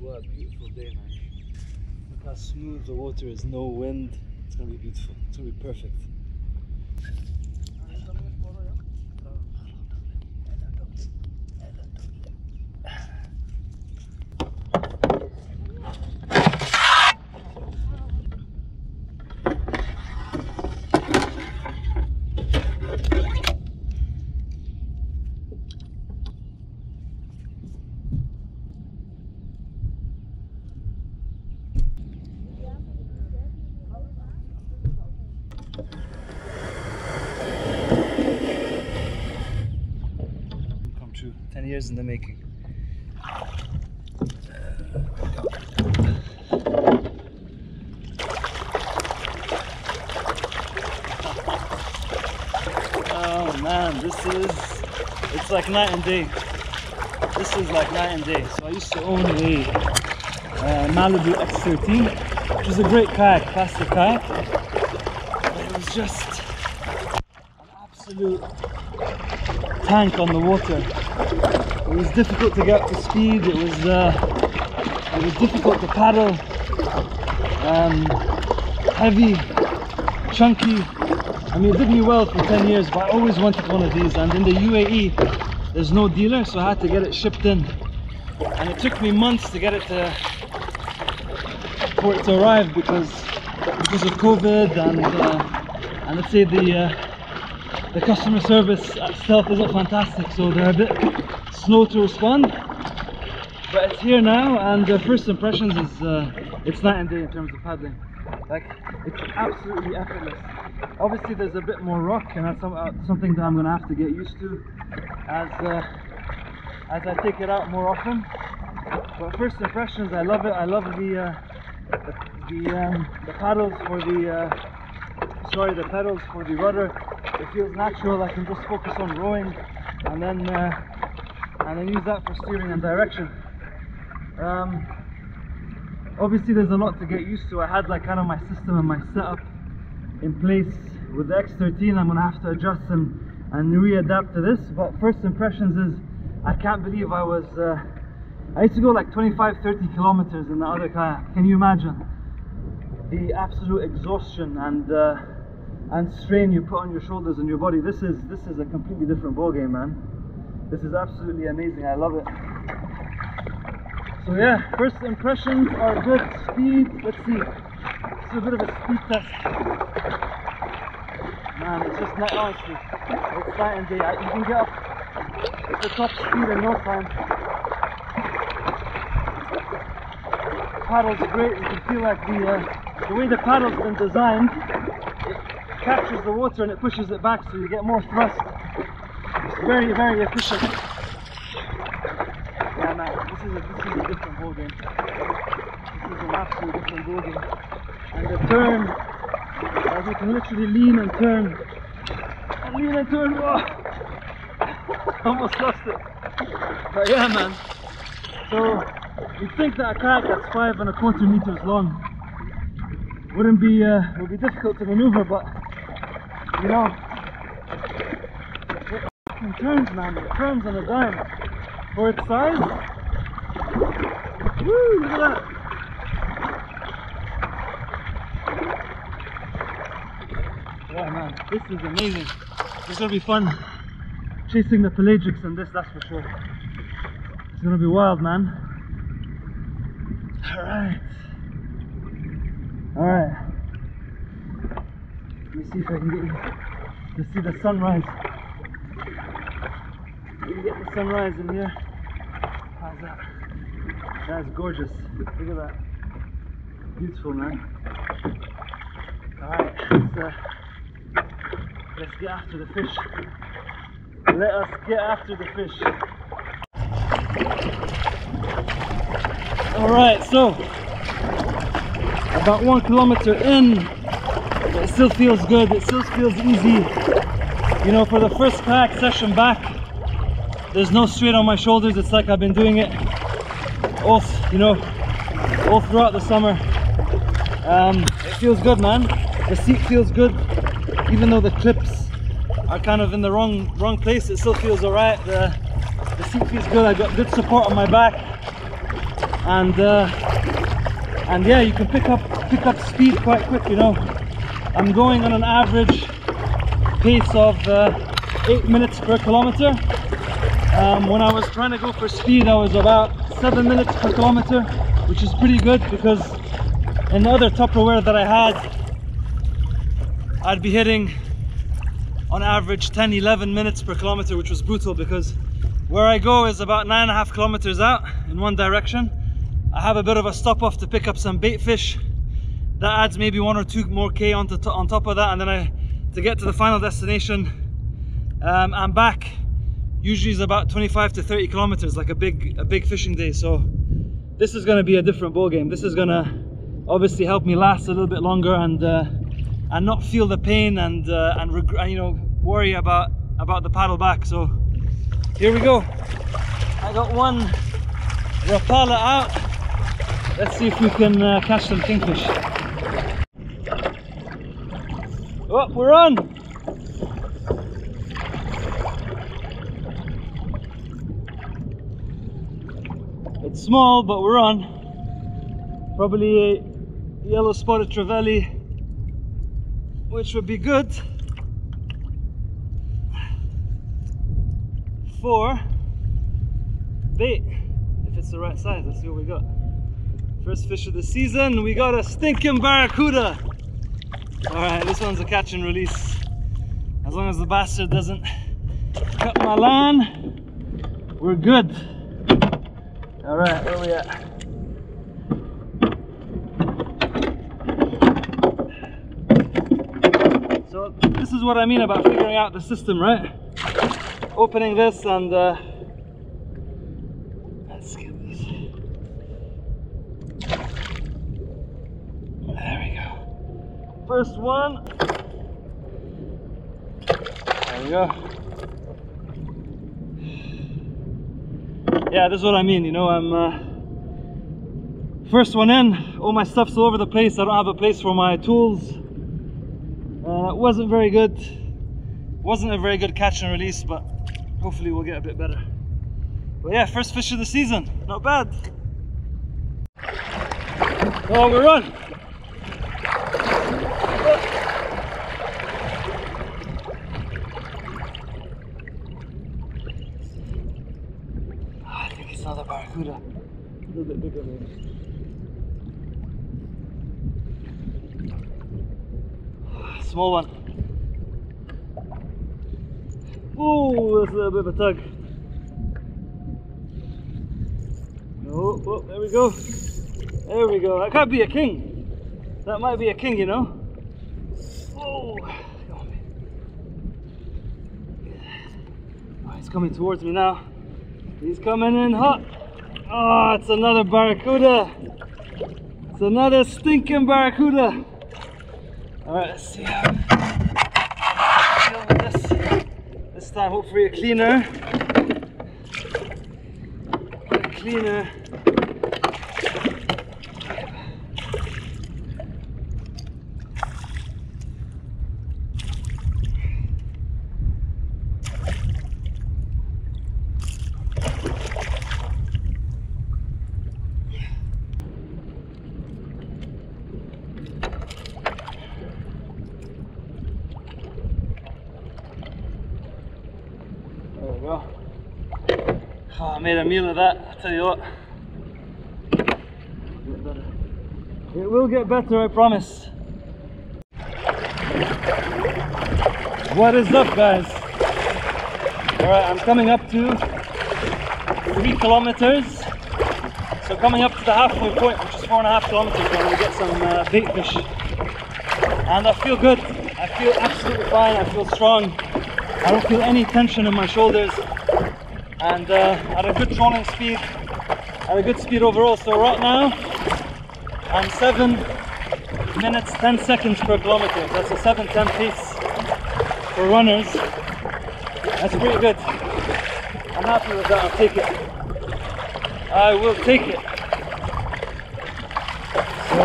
What a beautiful day, man. Look how smooth the water is, no wind. It's gonna be beautiful, it's gonna be perfect. In the making. Oh man, this is, it's like night and day. This is like night and day. So I used to own a Malibu X13, which is a great kayak, plastic kayak. But it was just an absolute tank on the water. It was difficult to get up to speed, it was difficult to paddle, heavy, chunky. I mean, it did me well for 10 years, but I always wanted one of these, and in the UAE there's no dealer, so I had to get it shipped in, and it took me months to get it for it to arrive because of COVID and let's say the customer service at Stealth isn't fantastic, so they're a bit slow to respond. But it's here now, and the first impressions is it's night and day in terms of paddling. Like, it's absolutely effortless. Obviously there's a bit more rock, and that's something that I'm gonna have to get used to as I take it out more often. But first impressions, I love it. I love the paddles for the sorry, the pedals for the rudder. It feels natural. I can just focus on rowing, and then use that for steering and direction. Obviously, there's a lot to get used to. I had like kind of my system and my setup in place with the X13. I'm gonna have to adjust and readapt to this. But first impressions is I can't believe I was. I used to go like 25-30 kilometers in the other kayak. Can you imagine the absolute exhaustion and strain you put on your shoulders and your body? This is a completely different ball game, man. This is absolutely amazing. I love it. So yeah, first impressions are good. Speed, let's see. This is a bit of a speed test. Man, it's just not, honestly, it's night and day. You can get up at the top speed in no time. The paddle's great. You can feel like the way the paddle's been designed, captures the water and it pushes it back, so you get more thrust. It's very, very efficient. Yeah, man, this is a different ball game. This is an absolute different ball game. And the turn, like you can literally lean and turn. And lean and turn. Oh. Almost lost it. But yeah, man. So you'd think that a kayak that's 5.25 meters long wouldn't be would be difficult to maneuver, but you know, it turns, man. It turns on a dime for its size. Woo! Look at that. Yeah, man. This is amazing. It's gonna be fun chasing the pelagics in this. That's for sure. It's gonna be wild, man. All right. Alright, let me see if I can get you to see the sunrise. You can get the sunrise in here. How's that? That is gorgeous. Look at that. Beautiful, man. Alright, let's get after the fish. Let us get after the fish. Alright, so about 1 kilometer in, it still feels good, it still feels easy. You know, for the first kayak session back, there's no strain on my shoulders. It's like I've been doing it all, you know, all throughout the summer. It feels good, man. The seat feels good, even though the clips are kind of in the wrong place. It still feels alright. The seat feels good. I got good support on my back. and yeah, you can pick up speed quite quick, you know. I'm going on an average pace of 8 minutes per kilometer. When I was trying to go for speed, I was about 7 minutes per kilometer, which is pretty good, because in the other Tupperware that I had, I'd be hitting on average 10-11 minutes per kilometer, which was brutal, because where I go is about 9.5 kilometers out in one direction. I have a bit of a stop off to pick up some bait fish. That adds maybe 1 or 2 more K on top of that, and then to get to the final destination, I'm back. Usually is about 25 to 30 kilometers, like a big fishing day. So this is going to be a different ball game. This is going to obviously help me last a little bit longer and not feel the pain and regret, you know, worry about the paddle back. So here we go. I got one Rapala out. Let's see if we can catch some kingfish. Oh, we're on. It's small, but we're on. Probably a yellow spotted trevally, which would be good. 4 bait, if it's the right size. Let's see what we got. First fish of the season. We got a stinking barracuda. All right, this one's a catch and release. As long as the bastard doesn't cut my line, we're good. All right, where are we at? So this is what I mean about figuring out the system, right? Opening this and let's get this. There we go. First one. There we go. Yeah, this is what I mean, you know, I'm first one in, all my stuff's all over the place, I don't have a place for my tools. It wasn't very good, wasn't a very good catch and release, but hopefully we'll get a bit better. But yeah, first fish of the season, not bad. Oh, we're on! Another barracuda, a little bit bigger maybe. Small one. Oh, that's a little bit of a tug. Oh, oh, there we go. There we go. That could be a king. That might be a king, you know. Oh, come on, man. Oh, he's coming towards me now. He's coming in hot. Oh, it's another barracuda. It's another stinking barracuda. All right, let's see how I deal with this. This time, hopefully a cleaner. Oh, I made a meal of that, I'll tell you what. It will get better, I promise. What is up, guys? Alright, I'm coming up to 3 kilometers. So coming up to the halfway point, which is 4.5 kilometers, and we'll get some bait fish. And I feel good. I feel absolutely fine. I feel strong. I don't feel any tension in my shoulders. And at a good trolling speed, at a good speed overall. So right now, I'm 7 minutes, 10 seconds per kilometer. That's a 7:10 pace for runners. That's pretty good. I'm happy with that, I'll take it. I will take it. So,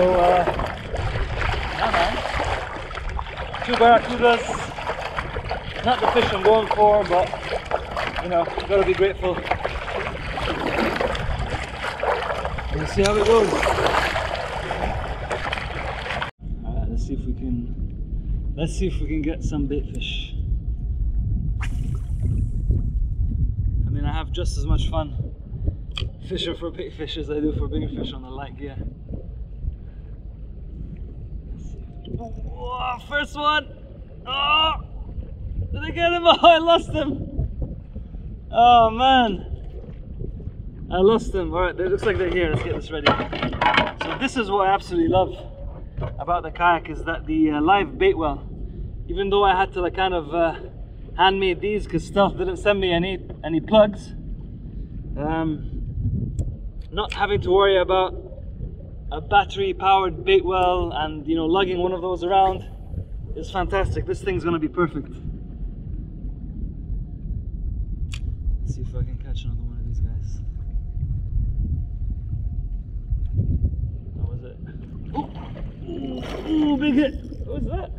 yeah, man. 2 barracudas, not the fish I'm going for, but you know, gotta be grateful. Yes, see how it goes. Alright, let's see if we can get some bait fish. I mean, I have just as much fun fishing for bait fish as I do for bigger fish on the light gear. Let's see. Oh, first one! Oh, did I get him? Oh, I lost him! Oh man! I lost them. Alright, it looks like they're here. Let's get this ready. So this is what I absolutely love about the kayak, is that the live bait well. Even though I had to like kind of handmade these because Stealth didn't send me any plugs. Not having to worry about a battery powered bait well and, you know, lugging one of those around is fantastic. This thing's gonna be perfect. Let's see if I can catch another one of these guys. Ooh, big hit! What's that?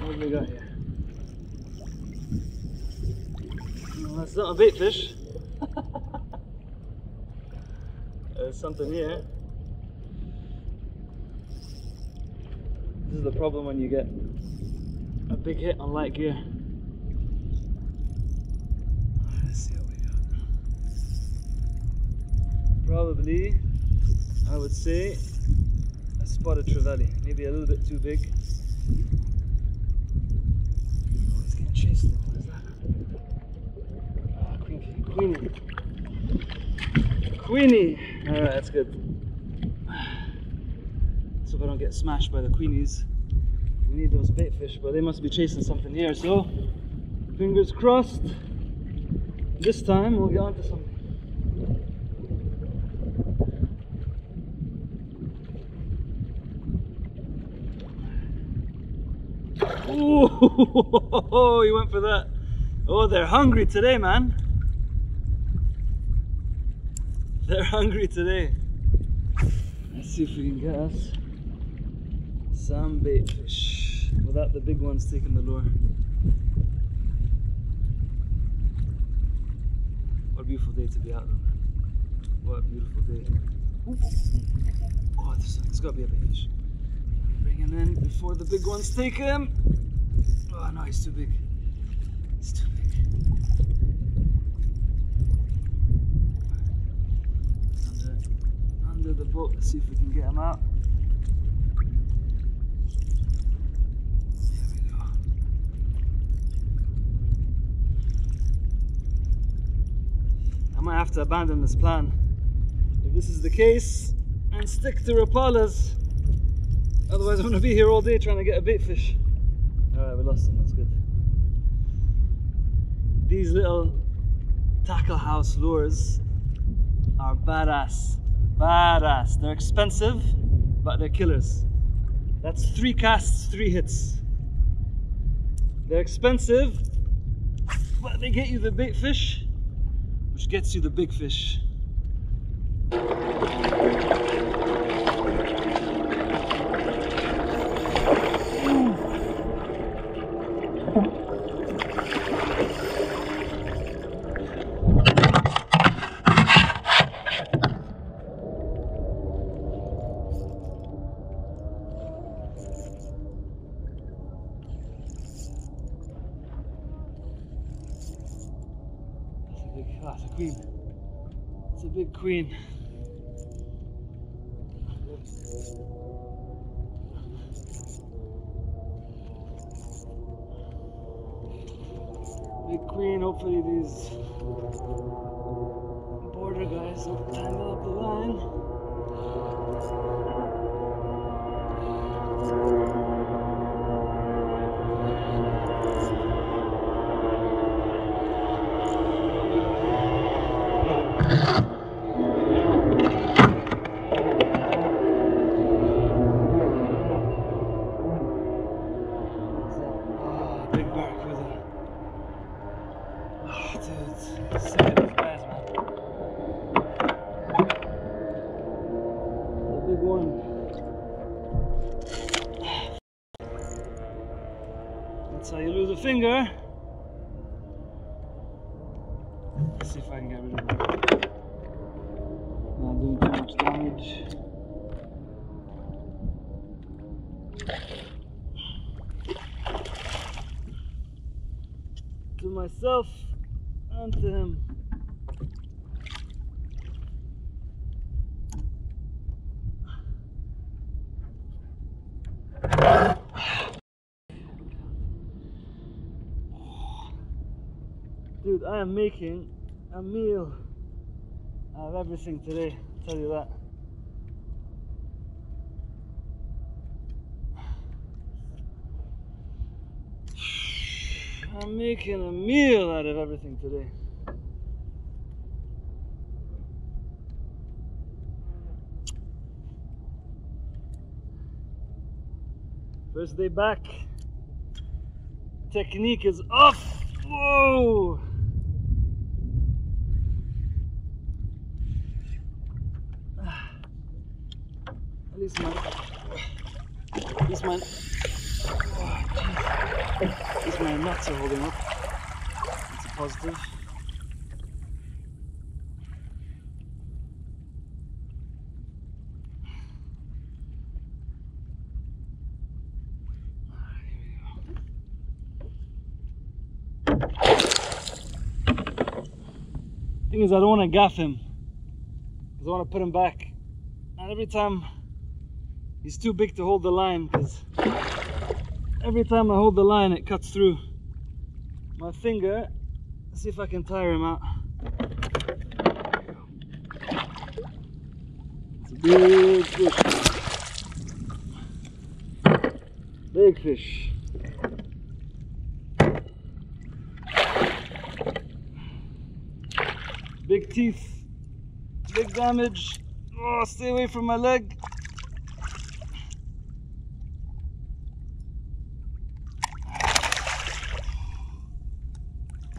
What have we got here? Well, that's not a bait fish. There's something here. This is the problem when you get a big hit on light gear. Let's see what we got. Probably, I would say, a spotted trevally, maybe a little bit too big. Oh, it's getting chased now. What is that? Ah, Queenie! Alright, that's good. Let's hope I don't get smashed by the Queenies. We need those bait fish, but they must be chasing something here, so fingers crossed, this time we'll get onto something. Oh, he went for that. Oh, they're hungry today, man. They're hungry today. Let's see if we can get us some bait fish without the big ones taking the lure. What a beautiful day to be out there, man. What a beautiful day. Oh, there's gotta be a bait fish. Bring him in before the big ones take him. Oh no, he's too big. He's too big. Under the boat, let's see if we can get him out. There we go. I might have to abandon this plan if this is the case and stick to Rapalas. Otherwise I'm going to be here all day trying to get a bait fish. Alright, we lost him, that's good. These little Tackle House lures are badass. Badass. They're expensive, but they're killers. That's 3 casts, 3 hits. They're expensive, but they get you the bait fish, which gets you the big fish. It's a big queen. Big queen, hopefully these border guys will tangle up the line. That's how you lose a finger. Let's see if I can get rid of it. myself, and dude, I am making a meal out of everything today, I'll tell you that. I'm making a meal out of everything today. First day back. Technique is off. Whoa! At least my... At least my nuts are holding up. It's a positive. Thing is, I don't want to gaff him because I want to put him back, and every time he's too big to hold the line, because every time I hold the line it cuts through my finger. Let's see if I can tire him out. It's a big fish. Big fish. Big teeth, big damage. Oh, stay away from my leg.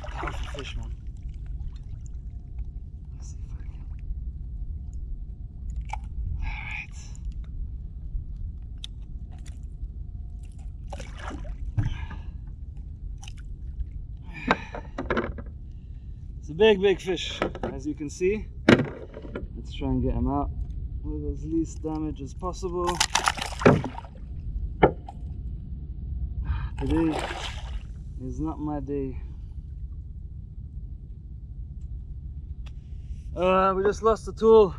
Powerful fish, man. Let's see if I can. All right. It's a big, big fish. As you can see, let's try and get him out with as least damage as possible. Today is not my day. We just lost the tool.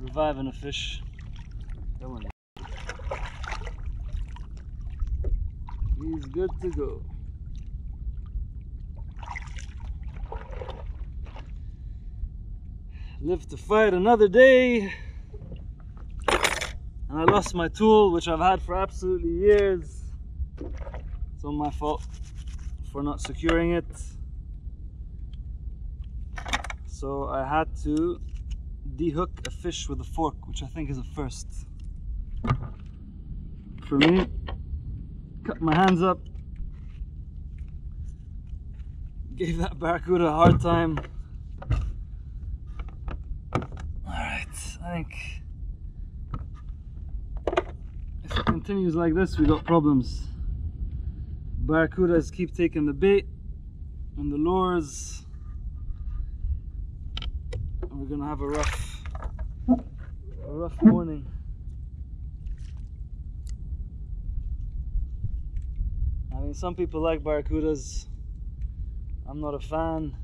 Reviving a fish. That one. He's good to go. Live to fight another day. And I lost my tool, which I've had for absolutely years. It's all my fault for not securing it. So I had to de-hook a fish with a fork, which I think is a first for me. Cut my hands up, gave that barracuda a hard time. Alright, I think if it continues like this we got problems. Barracudas keep taking the bait and the lures. We're gonna have a rough morning. I mean, some people like barracudas. I'm not a fan.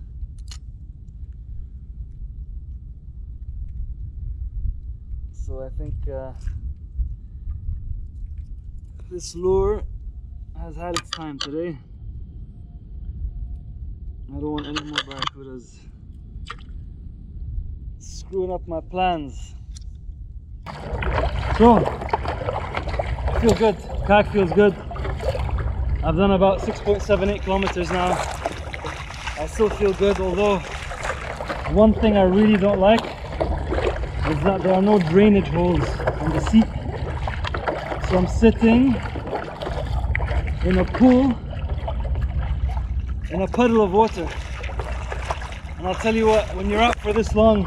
So I think this lure has had its time today. I don't want any more barracudas screwing up my plans. So, I feel good. Kayak feels good. I've done about 6.78 kilometers now. I still feel good, although one thing I really don't like is that there are no drainage holes on the seat. So I'm sitting in a pool, in a puddle of water. And I'll tell you what, when you're out for this long,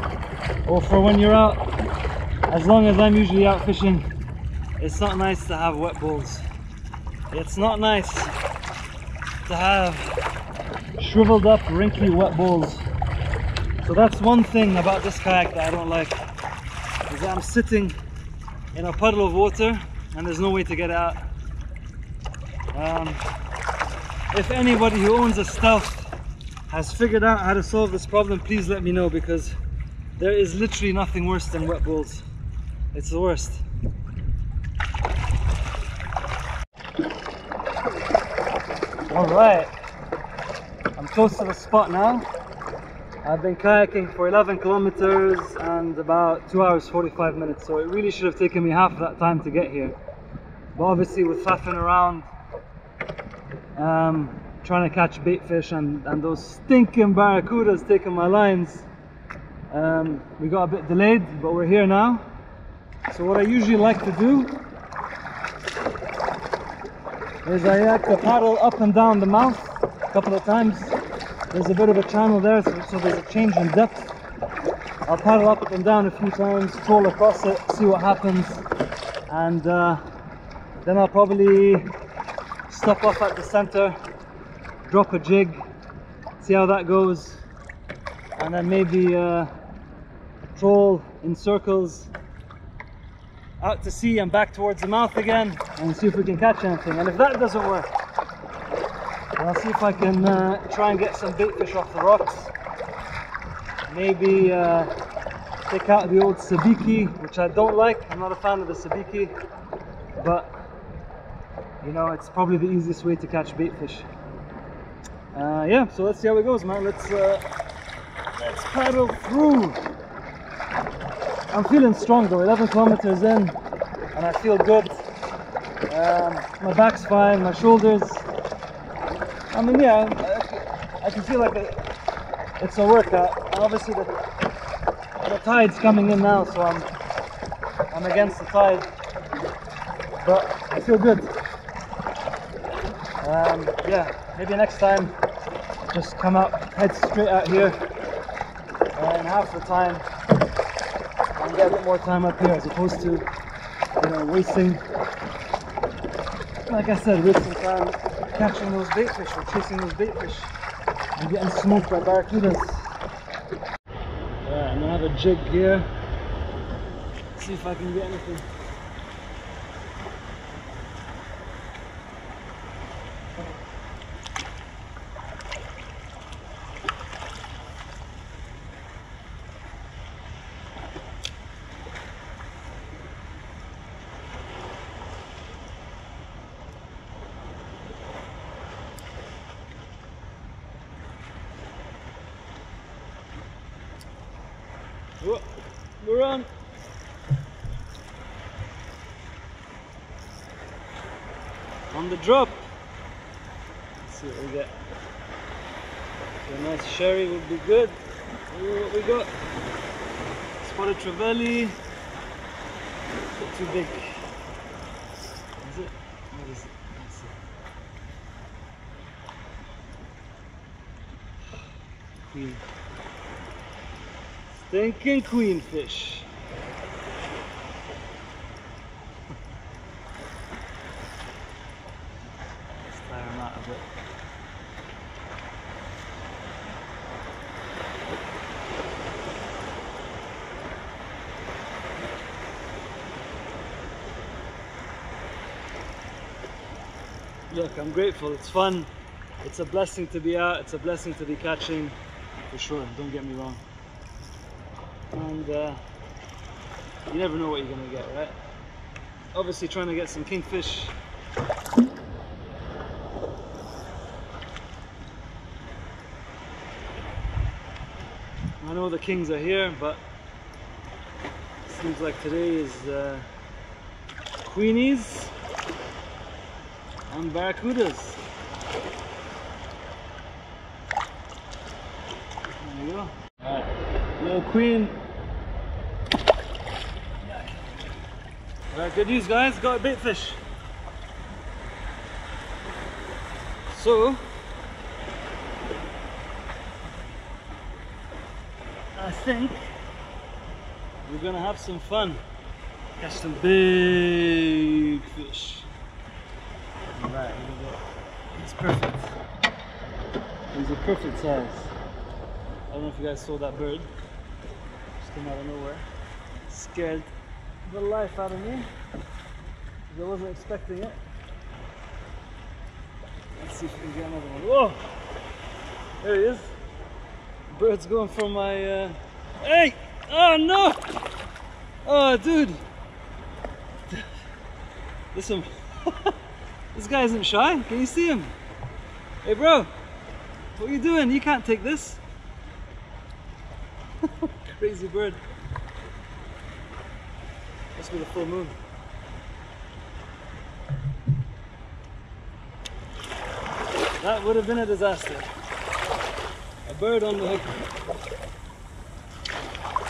or for when you're out, as long as I'm usually out fishing, It's not nice to have wet balls. It's not nice to have shriveled up, wrinkly wet balls. So that's one thing about this kayak that I don't like, is that I'm sitting in a puddle of water and there's no way to get it out. If anybody who owns a Stealth has figured out how to solve this problem, please let me know, because there is literally nothing worse than wet balls. It's the worst. All right, I'm close to the spot now. I've been kayaking for 11 kilometers and about 2 hours 45 minutes, so it really should have taken me half that time to get here. But obviously with faffing around, trying to catch bait fish and those stinking barracudas taking my lines, we got a bit delayed, but we're here now. So what I usually like to do is I like to paddle up and down the mouth a couple of times. There's a bit of a channel there, so there's a change in depth. I'll paddle up and down a few times, crawl across it, see what happens, and then I'll probably stop off at the center, drop a jig, see how that goes, and then maybe troll in circles out to sea and back towards the mouth again, and see if we can catch anything. And if that doesn't work, then I'll see if I can try and get some bait fish off the rocks. Maybe take out the old sabiki, which I don't like. I'm not a fan of the sabiki, but you know, it's probably the easiest way to catch bait fish. Yeah, so let's see how it goes, man. Let's paddle through. I'm feeling strong though, 11 kilometers in, and I feel good. My back's fine, my shoulders. I mean, yeah, I can feel like it's a workout. Obviously, the tide's coming in now, so I'm against the tide, but I feel good. Yeah. Maybe next time, just come out, head straight out here, and half the time, and get a bit more time up here, as opposed to, you know, wasting, like I said, wasting time catching those bait fish or chasing those bait fish and getting smoked by barracudas. Yeah, I'm gonna have a jig here, see if I can get anything. We're on. On the drop. Let's see what we get. So a nice sherry would be good. Ooh, what we got? Spotted trevally. It's a bit too big. Is it? What is it? Let's see. Queen. Thinking queen fish. Let's tire him out a bit. Look, I'm grateful. It's fun. It's a blessing to be out. It's a blessing to be catching, for sure. Don't get me wrong. And you never know what you're gonna get, right? Obviously trying to get some kingfish. I know the kings are here, but it seems like today is queenies and barracudas. There you go. All right, little queen. Good news, guys, got a bait fish. So I think we're gonna have some fun. That's some big fish. Alright, here we go. It's perfect. It's a perfect size. I don't know if you guys saw that bird. Just came out of nowhere. Scared the life out of me. I wasn't expecting it. Let's see if we can get another one. Whoa! There he is. Bird's going for my... Hey! Oh no! Oh dude! Listen, this guy isn't shy. Can you see him? Hey bro! What are you doing? You can't take this. Crazy bird. Must be the full moon. That would have been a disaster. A bird on the hook.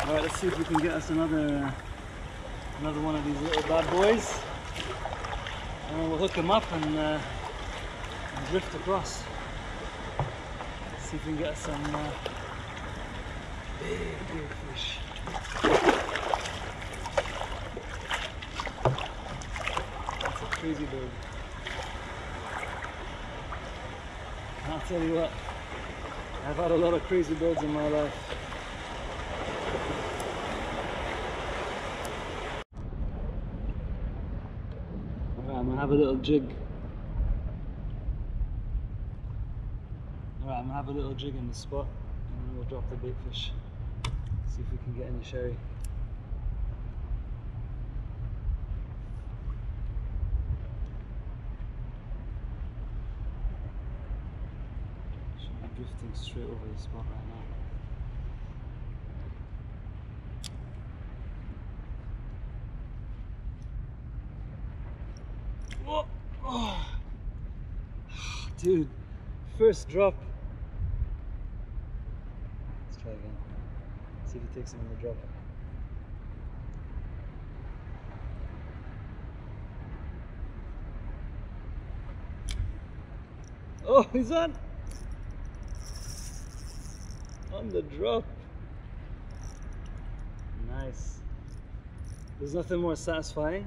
Alright, let's see if we can get us another one of these little bad boys. And we'll hook him up and drift across. Let's see if we can get us some big, big fish. That's a crazy bird. I'll tell you what, I've had a lot of crazy birds in my life. Alright, I'm gonna have a little jig. Alright, I'm gonna have a little jig in the spot and then we'll drop the bait fish. See if we can get any sherry. Drifting straight over the spot right now. Whoa. Oh. Dude, first drop. Let's try again. See if he takes another drop. Oh, he's on! On the drop. Nice. There's nothing more satisfying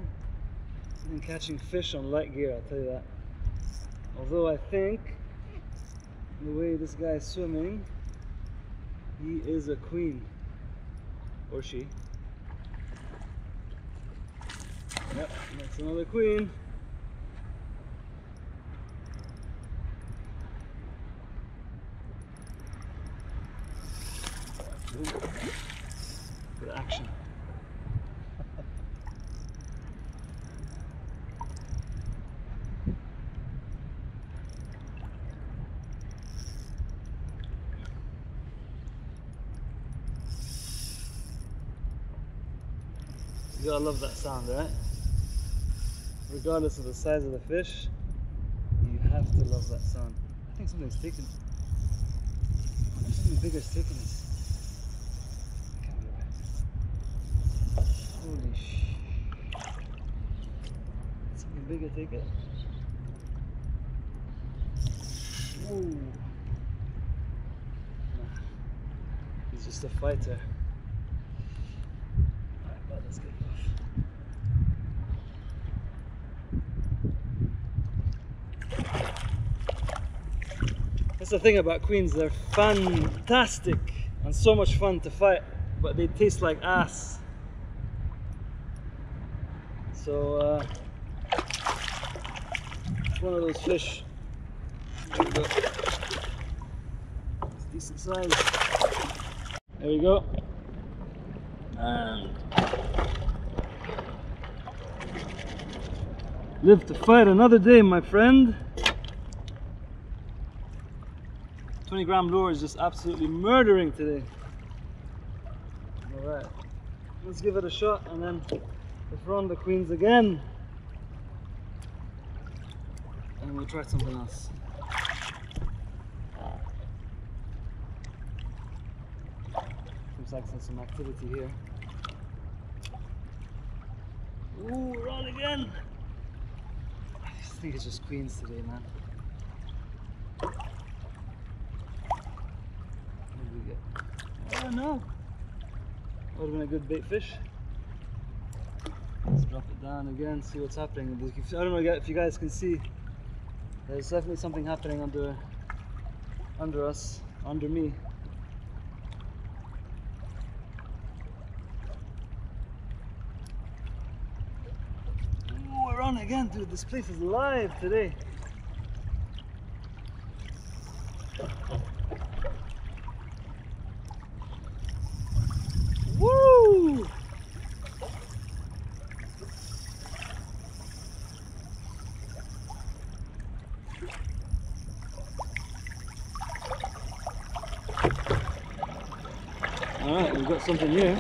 than catching fish on light gear, I'll tell you that. Although I think the way this guy is swimming, he is a queen. Or she. Yep, that's another queen. Good action. You gotta love that sound, right? Regardless of the size of the fish, you have to love that sound. I think something's taken. I think something bigger's taken us. Holy shit. Something bigger, take it. Whoa. Nah. He's just a fighter. Alright, well, let's get him off. That's the thing about queens, they're fantastic and so much fun to fight, but they taste like ass. So it's one of those fish. There we go. It's decent size. There we go. And live to fight another day, my friend. 20-gram lure is just absolutely murdering today. Alright, let's give it a shot and then if we're on the queens again, and we'll try something else. Seems like there's some activity here. Ooh, we're on again! I just think it's just queens today, man. What did we get? Oh no! That would have been a good bait fish. Drop it down again, see what's happening. I don't know if you guys can see, there's definitely something happening under us, under me. Ooh, we're on again, dude. This place is live today. Alright, we've got something new.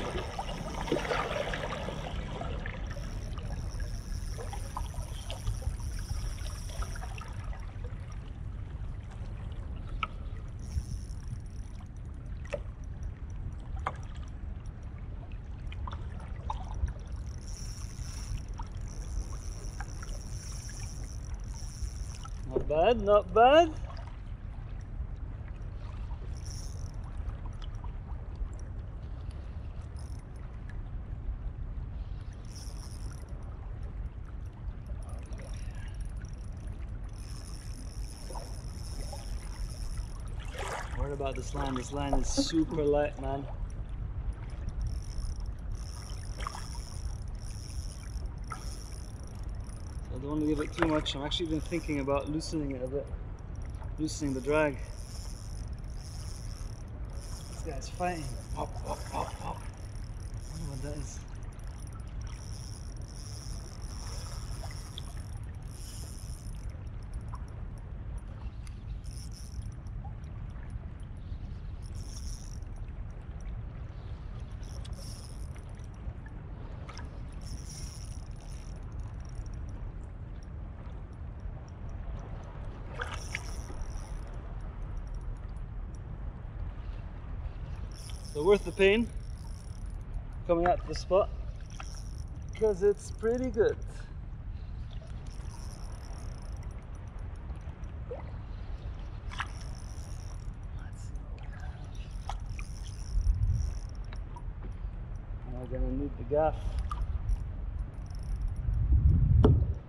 Not bad, not bad. About this line is super light, man. I don't want to give it too much. I'm actually been thinking about loosening it a bit, loosening the drag. This guy's fighting. Pop, pop, pop, pop. I don't know what that is. So worth the pain coming out to the spot because it's pretty good. I'm gonna need the gaff,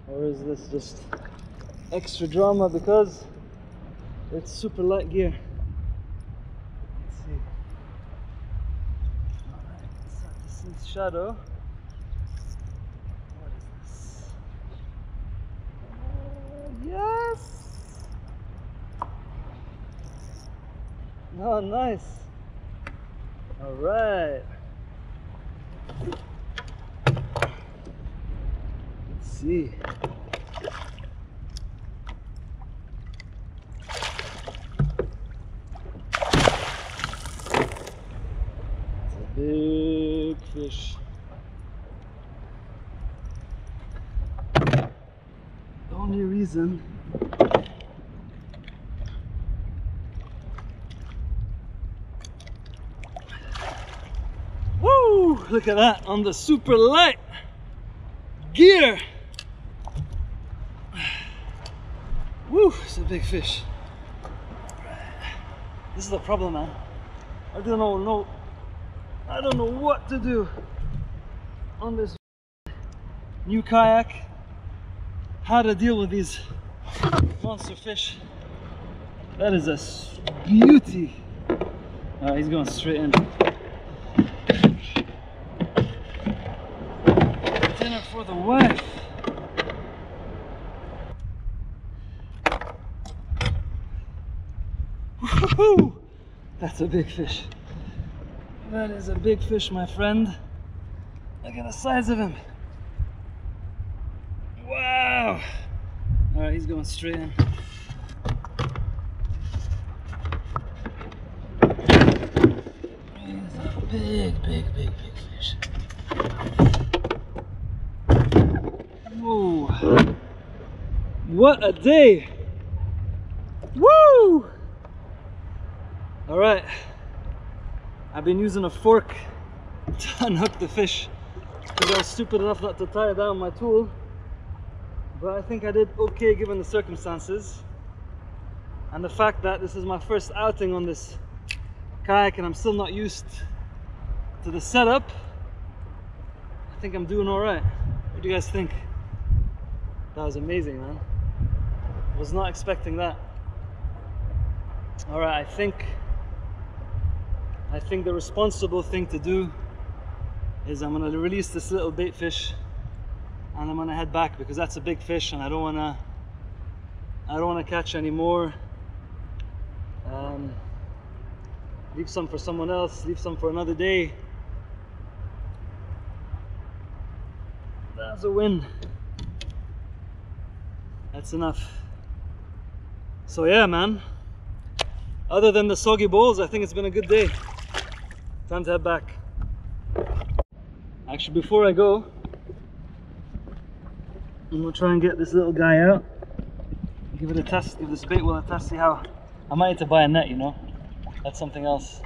or is this just extra drama because it's super light gear? Shadow. What is this? Yes! Oh, nice. All right. Let's see. It's a big fish. Reason Woo! Look at that on the super light gear. Woo! It's a big fish. This is the problem, man. I don't know what to do on this new kayak. How to deal with these monster fish. That is a beauty. He's going straight in. Dinner for the wife. Woohoo! That's a big fish. That is a big fish, my friend. Look at the size of him. Wow! Alright, he's going straight in. He's a big fish. Whoa! What a day! Woo! Alright, I've been using a fork to unhook the fish because I was stupid enough not to tie down my tool. But I think I did okay given the circumstances and the fact that this is my first outing on this kayak and I'm still not used to the setup. I think I'm doing all right. What do you guys think? That was amazing, man. Was not expecting that. All right, I think the responsible thing to do is I'm gonna release this little bait fish and I'm gonna head back, because that's a big fish and I don't wanna catch any more. Leave some for someone else, leave some for another day. That's a win. That's enough. So yeah, man, other than the soggy bowls, I think it's been a good day. Time to head back. Actually, before I go, I'm gonna try and get this little guy out, give it a test, give this bait well a test, see how. I might need to buy a net, you know, that's something else,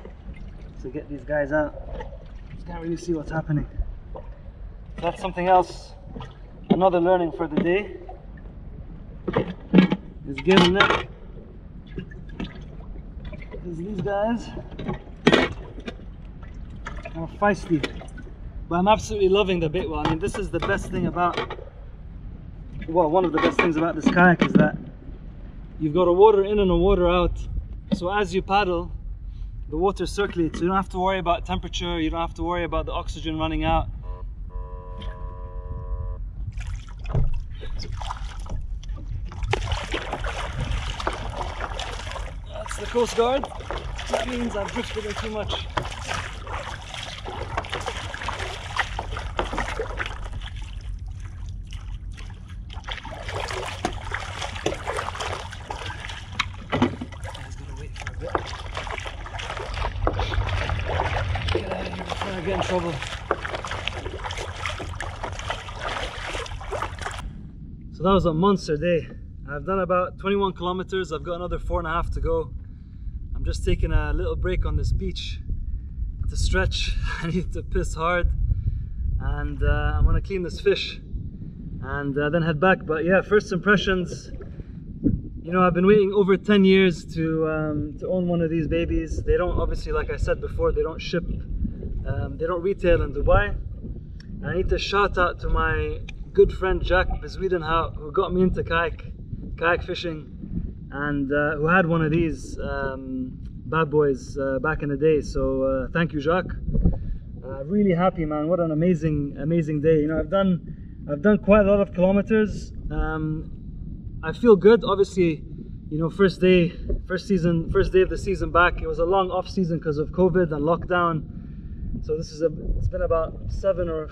to get these guys out. Just can't really see what's happening. That's something else. Another learning for the day is get a net, because these guys are feisty. But I'm absolutely loving the bait well. I mean, this is the best thing about, well, one of the best things about this kayak is that you've got a water in and a water out. So as you paddle, the water circulates. You don't have to worry about temperature. You don't have to worry about the oxygen running out. That's the Coast Guard. That means I've drifted in too much. Trouble. So that was a monster day. I've done about 21 kilometers. I've got another 4.5 to go. I'm just taking a little break on this beach to stretch. I need to piss hard, and I'm gonna clean this fish and then head back. But yeah, first impressions, you know, I've been waiting over 10 years to own one of these babies. They don't, obviously, like I said before, they don't ship. They don't retail in Dubai. I need to shout out to my good friend Jack Beswedenhout, who got me into kayak fishing, and who had one of these bad boys back in the day. So thank you, Jacques. Really happy, man. What an amazing day. You know, I've done quite a lot of kilometers. I feel good. Obviously, you know, first day of the season back. It was a long off season because of COVID and lockdown. So this is it's been about 7 or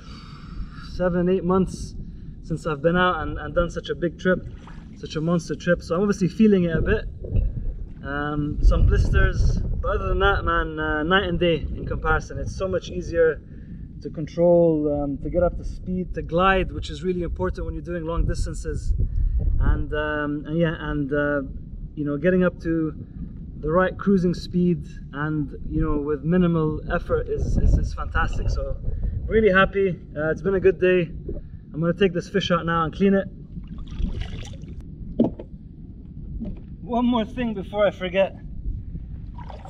8 months since I've been out and done such a big trip, such a monster trip. So I'm obviously feeling it a bit, some blisters, but other than that, man, night and day in comparison. It's so much easier to control, to get up to speed, to glide, which is really important when you're doing long distances, and you know, getting up to the right cruising speed and, you know, with minimal effort is fantastic. So really happy. It's been a good day. I'm gonna take this fish out now and clean it. One more thing before I forget.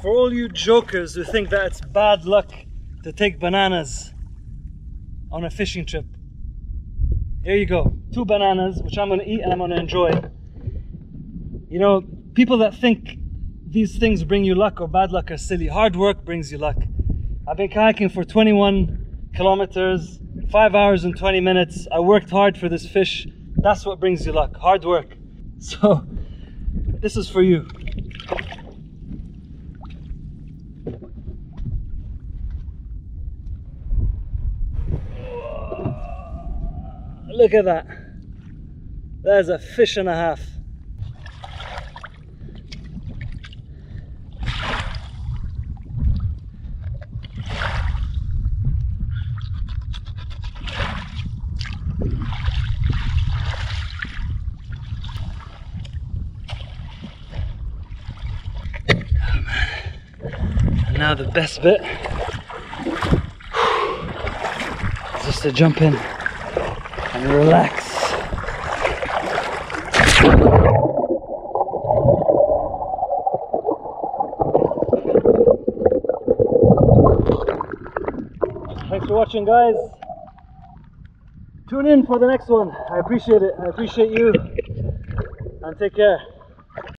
For all you jokers who think that it's bad luck to take bananas on a fishing trip, here you go. 2 bananas, which I'm gonna eat and I'm gonna enjoy. You know, people that think these things bring you luck or bad luck are silly. Hard work brings you luck. I've been kayaking for 21 kilometers, 5 hours and 20 minutes. I worked hard for this fish. That's what brings you luck, hard work. So this is for you. Look at that. There's a fish and a half. Now the best bit is just to jump in and relax. Thanks for watching, guys. Tune in for the next one. I appreciate it. I appreciate you. And take care.